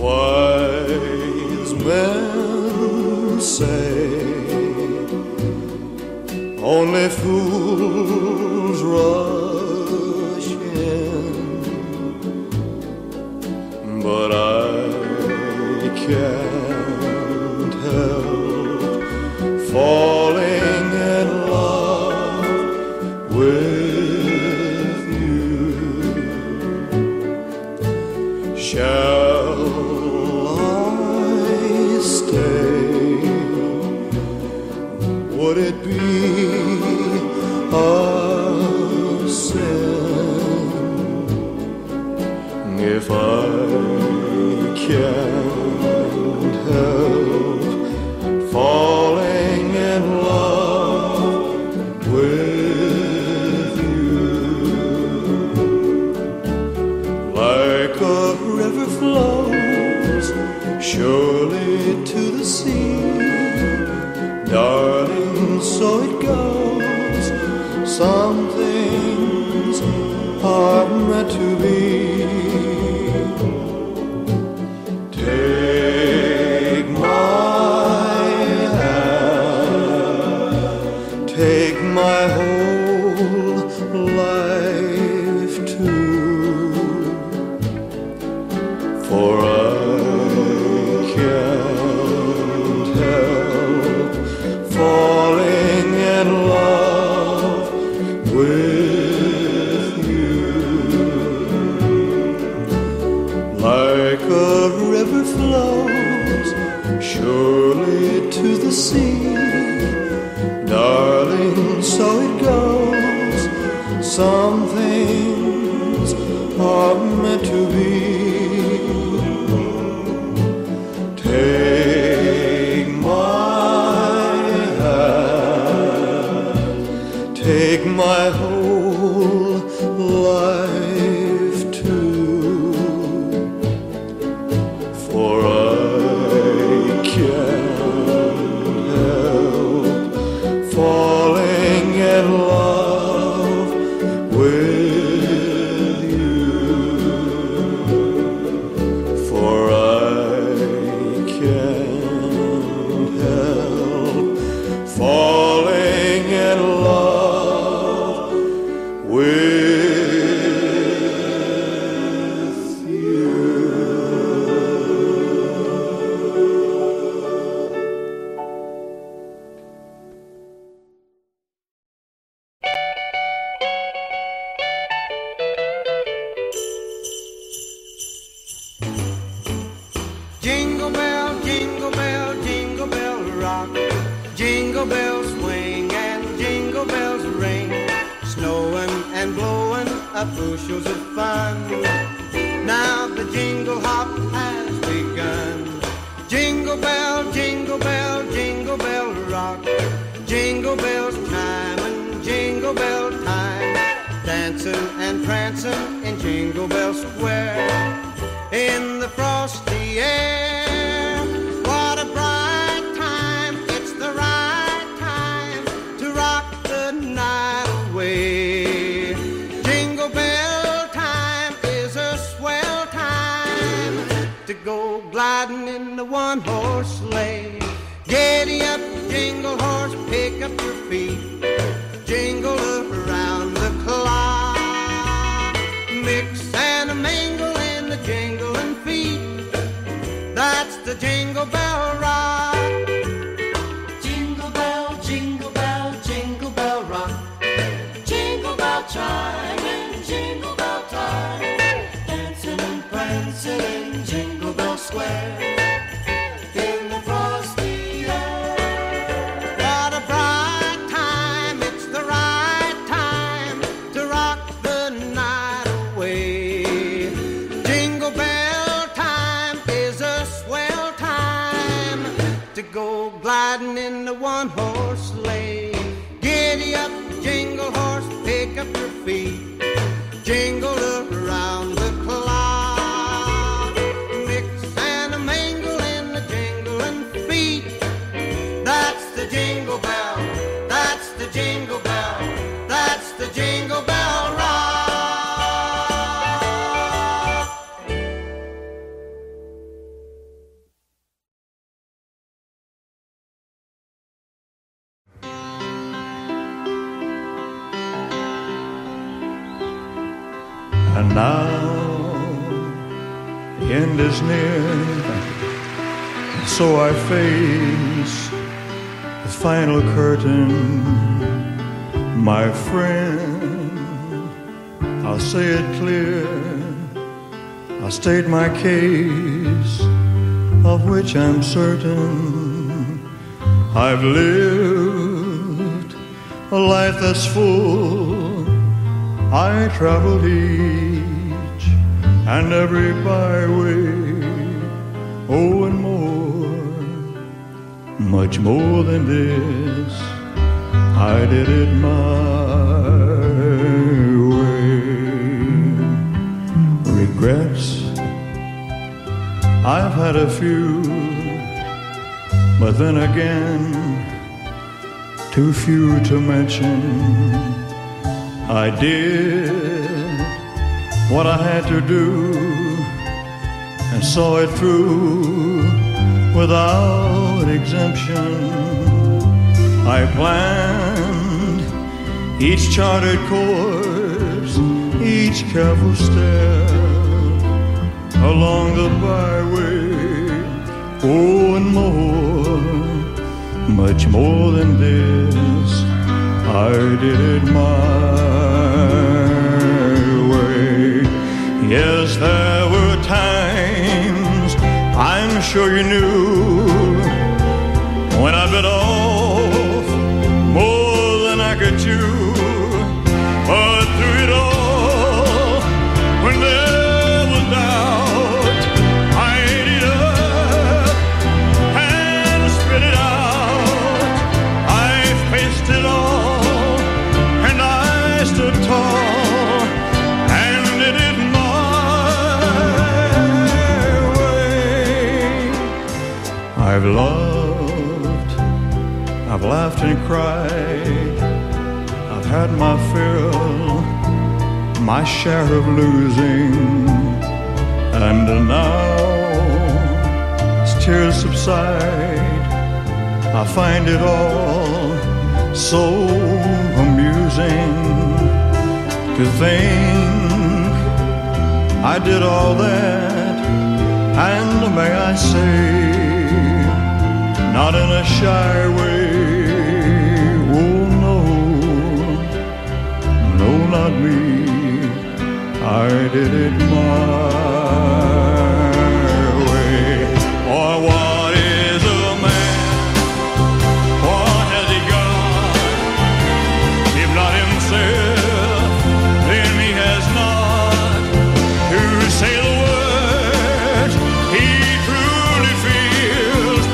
Wise men say only fools rush in, but I can't help falling in love with you. Would it be a sin if I can't help falling in love with you? Like a river flows surely to the sea, darling, so it goes. Some things are meant to be. Take my hand, take my whole life too, for I can't help falling in love with you. Like a river flows surely to the sea, darling, so it goes. Some things are meant to be. Take my whole life too, for I can't help falling in love with you, for I can't help falling in love with you. Bushels of fun. Now the jingle hop has begun. Jingle bell, jingle bell, jingle bell rock. Jingle bells chime and jingle bell time. Dancing and prancing in Jingle Bell Square. In the frosty air, what a bright time. It's the right time to rock the night away. Go gliding in the one-horse sleigh. Giddy up, jingle horse, pick up your feet. Jingle around the clock. Mix and a mingle in the jingling feet. That's the Jingle Bell Rock. Jingle bell, jingle bell, jingle bell rock. Jingle bell chime and jingle bell time. Dancing and prancing in jingle in the frosty air. What a bright time. And now the end is near, so I face the final curtain. My friend, I'll say it clear, I'll state my case, of which I'm certain. I've lived a life that's full. I traveled each and every byway, oh, and more, much more than this. I did it my way. Regrets, I've had a few, but then again, too few to mention. I did what I had to do and saw it through without exemption. I planned each charted course, each careful step along the byway, oh, and more, much more than this. I did it my way. Yes, there were times, I'm sure you knew, when I bit off more than I could chew. But through it all, when there was doubt, I've loved, I've laughed and cried, I've had my fill, my share of losing, and now as tears subside, I find it all so amusing to think I did all that, and may I say, not in a shy way, oh no, no, not me. I did it my way. Or what is a man? What has he got? If not himself, then he has not to say the words he truly feels.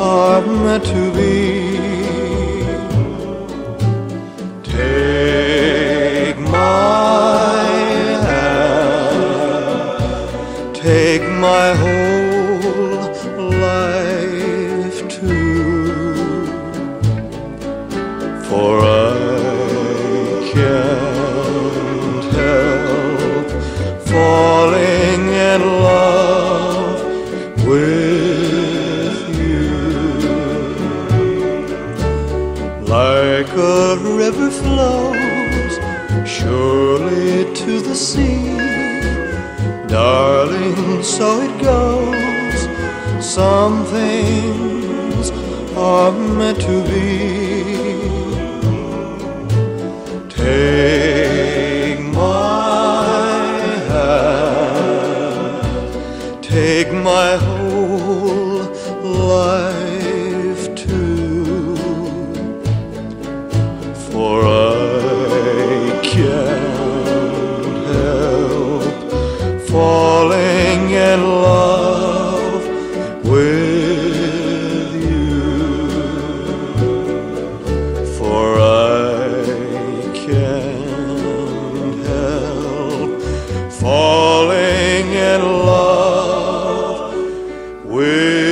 are meant to be. Take my hand, take my whole life too, for I can't help falling in love with you. Like a river flows surely to the sea, darling, so it goes. Some things are meant to be. Take my hand, take my whole life too, for I can't help falling in love with you, for I can't help falling in love with you.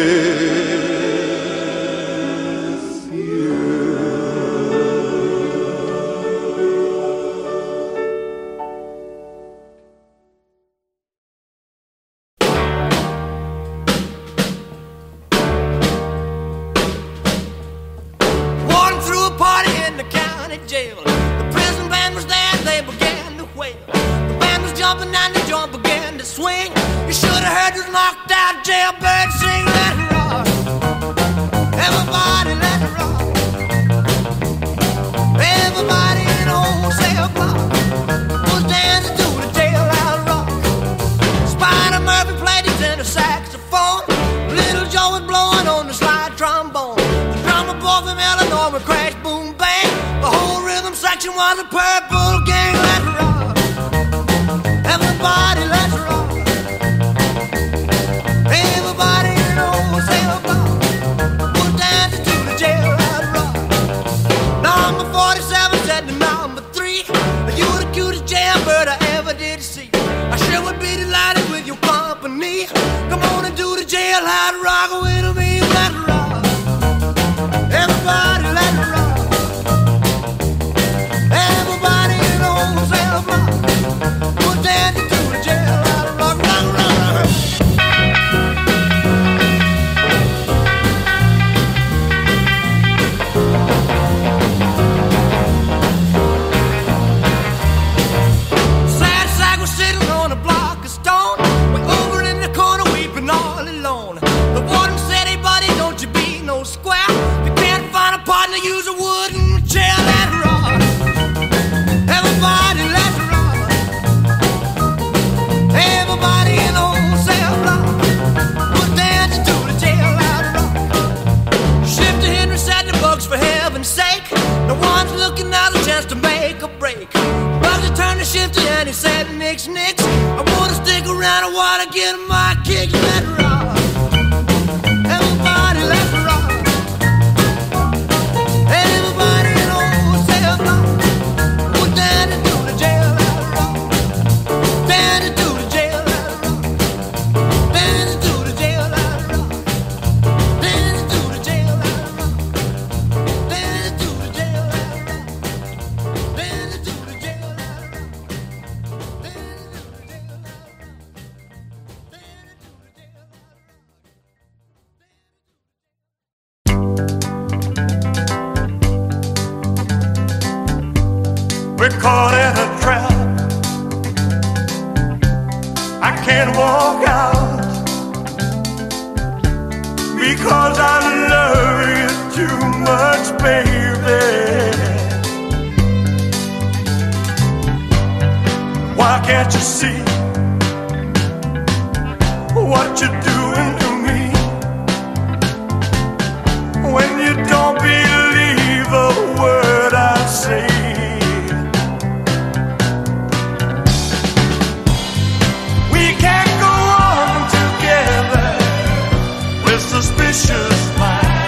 Suspicious mind.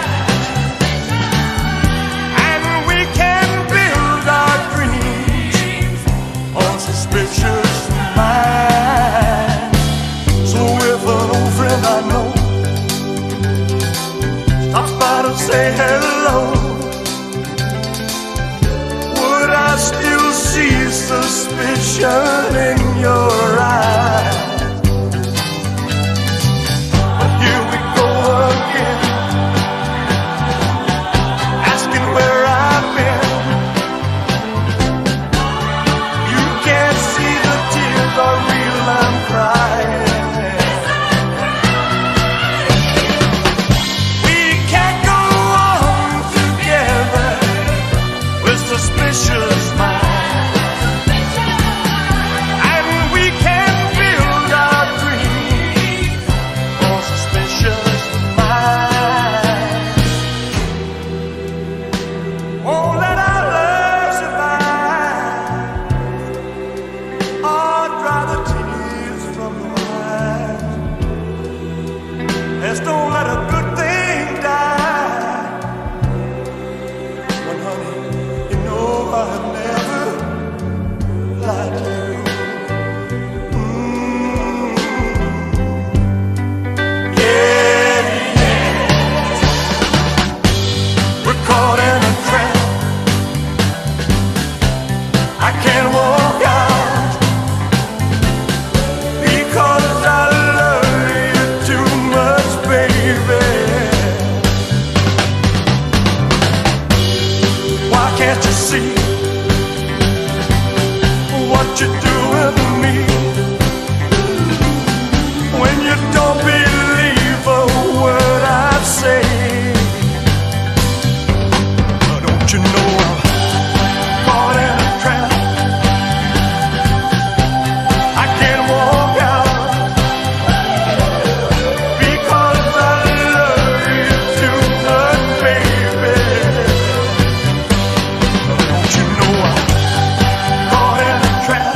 say hello, would I still see suspicion in your eyes? But here we go again, asking where I've been. You can't see the tears are real, I'm crying. Suspicious mind, and we can build our dreams on suspicious mind. Won't let our love survive, or dry the tears from the eyes. Let's don't let a good thing die. When honey, I've never lied to you. Yeah, yeah. We're caught in a trap, I can't walk out, because I love you too much, baby. Why can't you see what you do with me, when you don't believe a word I say? Don't you know I'm caught in a trap, I can't walk out, because I love you too much, baby. Don't you know I'm caught in a trap,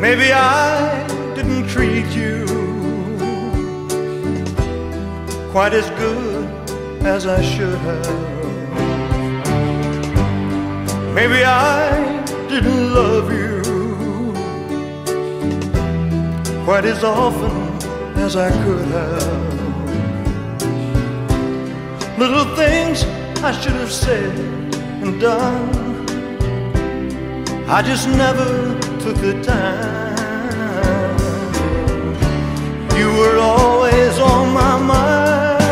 maybe I didn't treat you quite as good as I should have. Maybe I didn't love you quite as often as I could have. Little things I should have said and done, I just never took the time. You were always on my mind,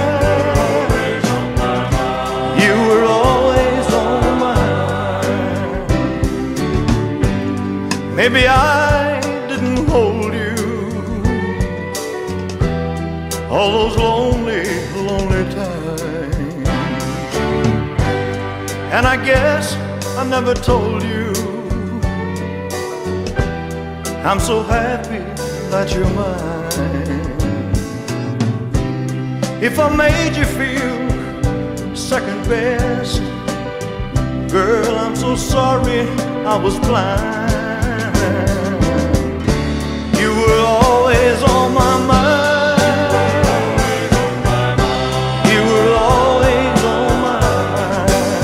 you were always on my mind. Maybe I didn't hold you all those lonely, lonely times, and I guess I never told you I'm so happy that you're mine. If I made you feel second best, girl, I'm so sorry I was blind. You were always on my mind, you were always on my mind.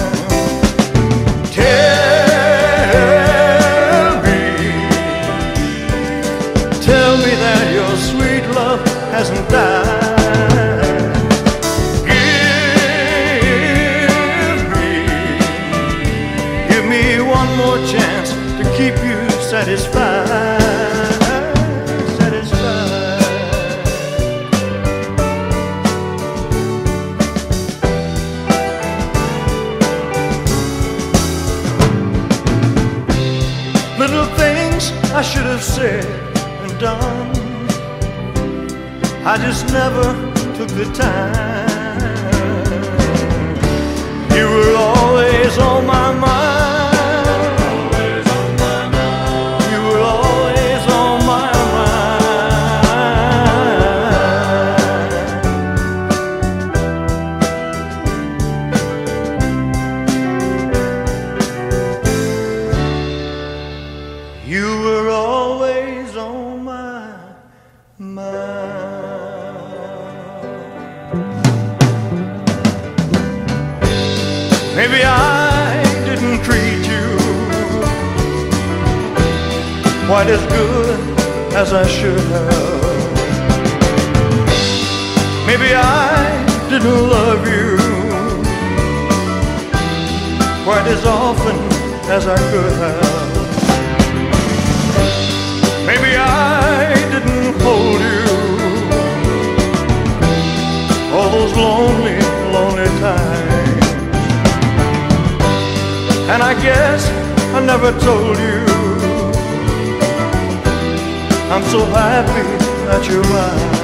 Tell me that your sweet love hasn't died. Give me one more chance to keep you satisfied. Little thing I should have said and done. I just never took the time. You were always on my mind. Maybe I didn't treat you quite as good as I should have. Maybe I didn't love you quite as often as I could have. Maybe I didn't hold you all those lonely, lonely times. And I guess I never told you I'm so happy that you're mine.